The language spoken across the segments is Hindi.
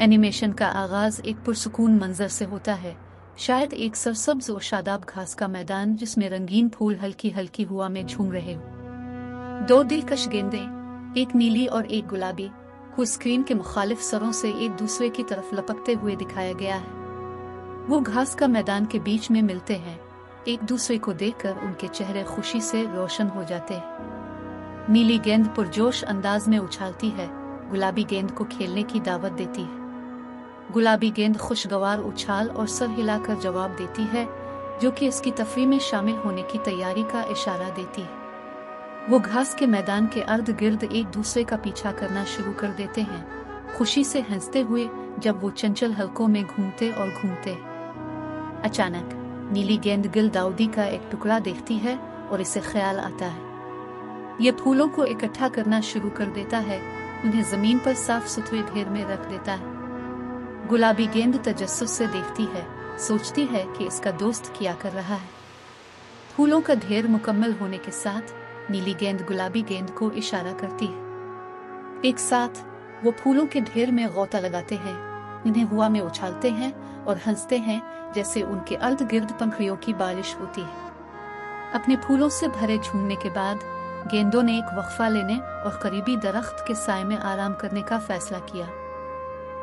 एनिमेशन का आगाज एक पुरसुकून मंजर से होता है, शायद एक सरसब्ज और शादाब घास का मैदान जिसमें रंगीन फूल हल्की हल्की हवा में झूम रहे हो। दो दिलकश गेंदें, एक नीली और एक गुलाबी, को स्क्रीन के मुखालिफ सरों से एक दूसरे की तरफ लपकते हुए दिखाया गया है। वो घास का मैदान के बीच में मिलते हैं, एक दूसरे को देखकर उनके चेहरे खुशी से रोशन हो जाते हैं। नीली गेंद पुरजोश अंदाज में उछालती है, गुलाबी गेंद को खेलने की दावत देती है। गुलाबी गेंद खुशगवार उछाल और सर हिलाकर जवाब देती है, जो कि इसकी तफरी में शामिल होने की तैयारी का इशारा देती है। वो घास के मैदान के अर्ध गिर्द एक दूसरे का पीछा करना शुरू कर देते हैं, खुशी से हंसते हुए जब वो चंचल हलकों में घूमते और घूमते। अचानक नीली गेंद गिल दाउदी का एक टुकड़ा देखती है और इसे ख्याल आता है। ये फूलों को इकट्ठा करना शुरू कर देता है, उन्हें जमीन पर साफ सुथरे ढेर में रख देता है। गुलाबी गेंद तजस्सुस से देखती है, सोचती है कि इसका दोस्त क्या कर रहा है। फूलों का ढेर मुकम्मल होने के साथ नीली गेंद गुलाबी गेंद को इशारा करती है। एक साथ वो फूलों के ढेर में गोता लगाते हैं, इन्हें हवा में उछालते हैं और हंसते हैं जैसे उनके अर्ध गिर्द पंखड़ियों की बारिश होती है। अपने फूलों से भरे झूमने के बाद गेंदों ने एक वक्फा लेने और करीबी दरख्त के साय में आराम करने का फैसला किया।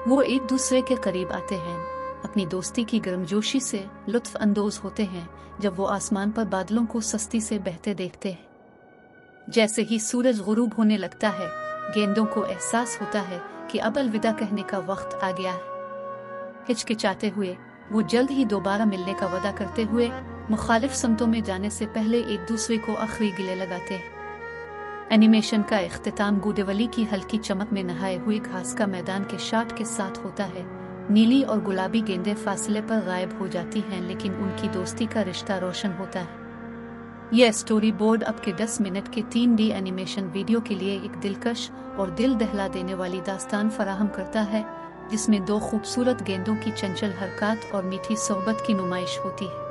वो एक दूसरे के करीब आते हैं, अपनी दोस्ती की गर्मजोशी से लुत्फ अंदोज होते हैं जब वो आसमान पर बादलों को सस्ती से बहते देखते हैं। जैसे ही सूरज गुरूब होने लगता है, गेंदों को एहसास होता है कि अब अलविदा कहने का वक्त आ गया है। हिचकिचाते हुए वो जल्द ही दोबारा मिलने का वादा करते हुए मुखालिफ समतों में जाने से पहले एक दूसरे को आखिरी गिले लगाते हैं। एनिमेशन का इख्तिताम गुदेवली की हल्की चमक में नहाए हुए घास का मैदान के शॉट के साथ होता है। नीली और गुलाबी गेंदें फासले पर गायब हो जाती हैं, लेकिन उनकी दोस्ती का रिश्ता रोशन होता है। यह स्टोरी बोर्ड अब के 10 मिनट के 3D एनिमेशन वीडियो के लिए एक दिलकश और दिल दहला देने वाली दास्तान फराहम करता है, जिसमें दो खूबसूरत गेंदों की चंचल हरकत और मीठी सोहबत की नुमाइश होती है।